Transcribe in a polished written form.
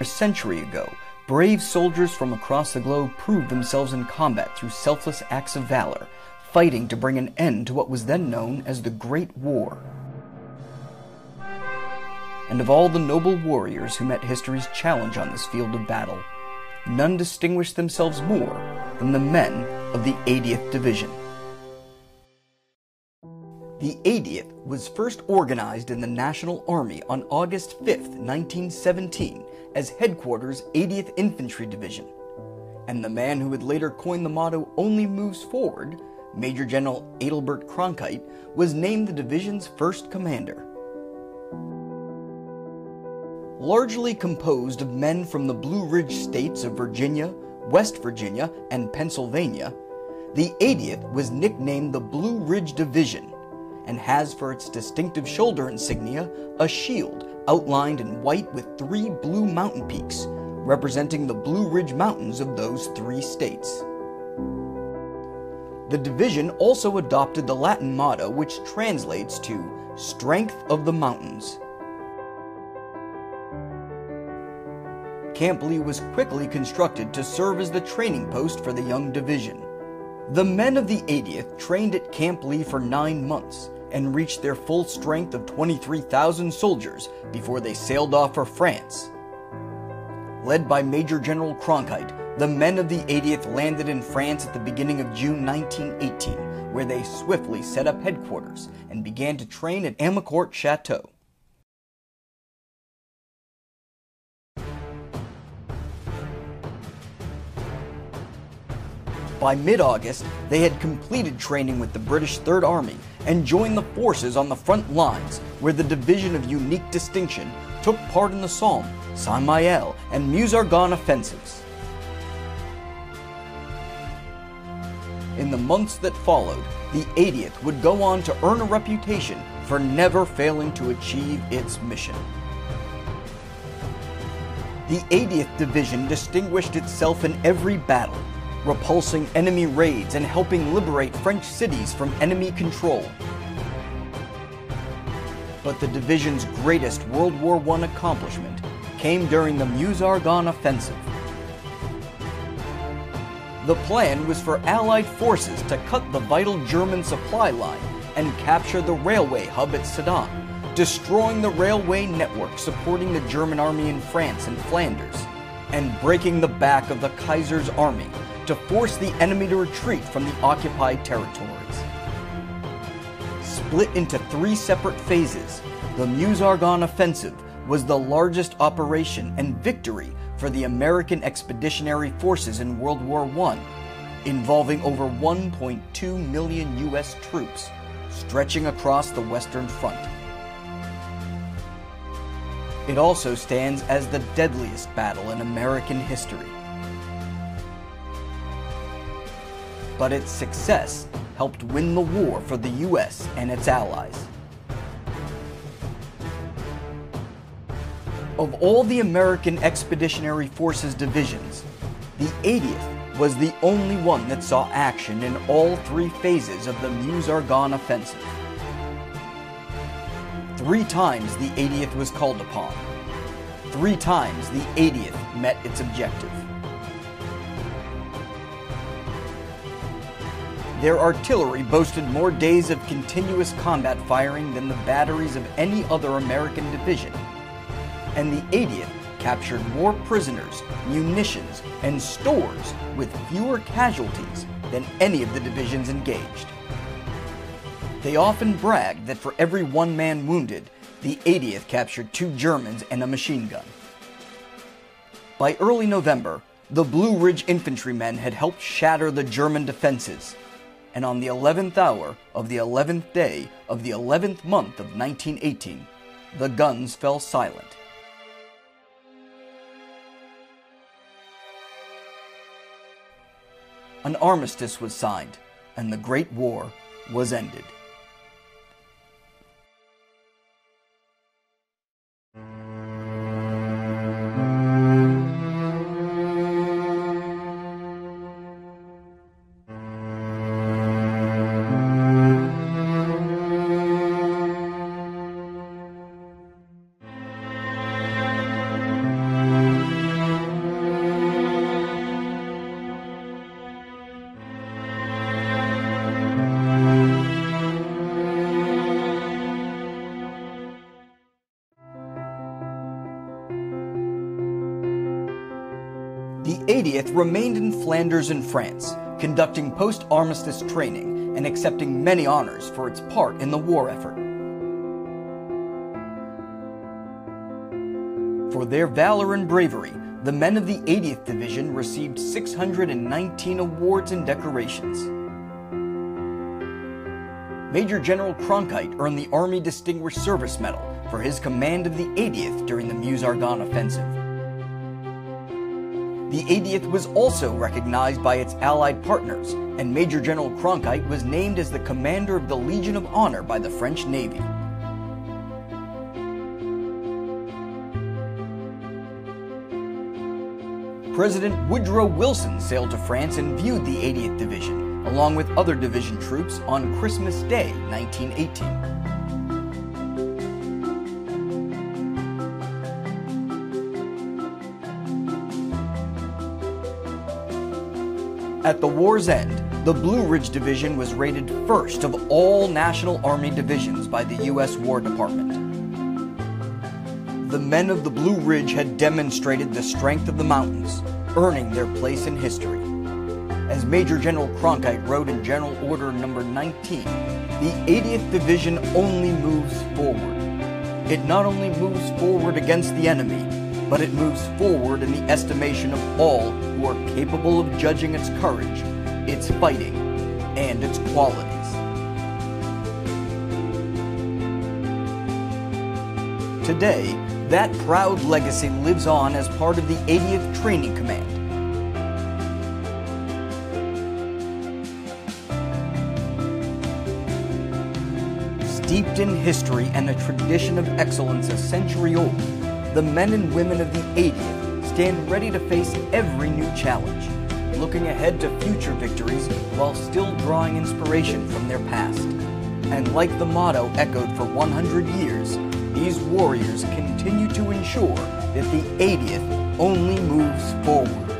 A century ago, brave soldiers from across the globe proved themselves in combat through selfless acts of valor, fighting to bring an end to what was then known as the Great War. And of all the noble warriors who met history's challenge on this field of battle, none distinguished themselves more than the men of the 80th Division. The 80th was first organized in the National Army on August 5, 1917, as Headquarters 80th Infantry Division. And the man who would later coin the motto, "Only Moves Forward," Major General Adelbert Cronkhite, was named the division's first commander. Largely composed of men from the Blue Ridge states of Virginia, West Virginia, and Pennsylvania, the 80th was nicknamed the Blue Ridge Division, and has for its distinctive shoulder insignia a shield outlined in white with three blue mountain peaks, representing the Blue Ridge Mountains of those three states. The division also adopted the Latin motto, which translates to "Strength of the Mountains." Camp Lee was quickly constructed to serve as the training post for the young division. The men of the 80th trained at Camp Lee for 9 months and reached their full strength of 23,000 soldiers before they sailed off for France. Led by Major General Cronkhite, the men of the 80th landed in France at the beginning of June 1918, where they swiftly set up headquarters and began to train at Amicourt Chateau. By mid-August, they had completed training with the British Third Army and joined the forces on the front lines, where the Division of Unique Distinction took part in the Somme, Saint-Mihiel, and Meuse-Argonne offensives. In the months that followed, the 80th would go on to earn a reputation for never failing to achieve its mission. The 80th Division distinguished itself in every battle, repulsing enemy raids and helping liberate French cities from enemy control. But the division's greatest World War I accomplishment came during the Meuse-Argonne offensive. The plan was for Allied forces to cut the vital German supply line and capture the railway hub at Sedan, destroying the railway network supporting the German army in France and Flanders, and breaking the back of the Kaiser's army to force the enemy to retreat from the occupied territories. Split into 3 separate phases, the Meuse-Argonne offensive was the largest operation and victory for the American Expeditionary Forces in World War I, involving over 1.2 million U.S. troops stretching across the Western Front. It also stands as the deadliest battle in American history. But its success helped win the war for the U.S. and its allies. Of all the American Expeditionary Forces divisions, the 80th was the only one that saw action in all 3 phases of the Meuse-Argonne offensive. 3 times the 80th was called upon. 3 times the 80th met its objective. Their artillery boasted more days of continuous combat firing than the batteries of any other American division, and the 80th captured more prisoners, munitions, and stores with fewer casualties than any of the divisions engaged. They often bragged that for every 1 man wounded, the 80th captured 2 Germans and a machine gun. By early November, the Blue Ridge infantrymen had helped shatter the German defenses, and on the 11th hour of the 11th day of the 11th month of 1918, the guns fell silent. An armistice was signed, and the Great War was ended. The 80th remained in Flanders and France, conducting post-armistice training and accepting many honors for its part in the war effort. For their valor and bravery, the men of the 80th Division received 619 awards and decorations. Major General Cronkhite earned the Army Distinguished Service Medal for his command of the 80th during the Meuse-Argonne offensive. The 80th was also recognized by its Allied partners, and Major General Cronkhite was named as the commander of the Legion of Honor by the French Navy. President Woodrow Wilson sailed to France and viewed the 80th Division, along with other division troops, on Christmas Day, 1918. At the war's end, the Blue Ridge Division was rated first of all National Army divisions by the U.S. War Department. The men of the Blue Ridge had demonstrated the strength of the mountains, earning their place in history. As Major General Cronkhite wrote in General Order No. 19, the 80th Division only moves forward. It not only moves forward against the enemy, but it moves forward in the estimation of all who are capable of judging its courage, its fighting, and its qualities. Today, that proud legacy lives on as part of the 80th Training Command. Steeped in history and a tradition of excellence a century old, the men and women of the 80th stand ready to face every new challenge, looking ahead to future victories while still drawing inspiration from their past. And like the motto echoed for 100 years, these warriors continue to ensure that the 80th only moves forward.